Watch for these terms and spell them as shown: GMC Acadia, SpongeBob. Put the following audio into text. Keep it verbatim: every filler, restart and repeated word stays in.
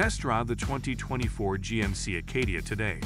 Test drive the twenty twenty-four G M C Acadia today.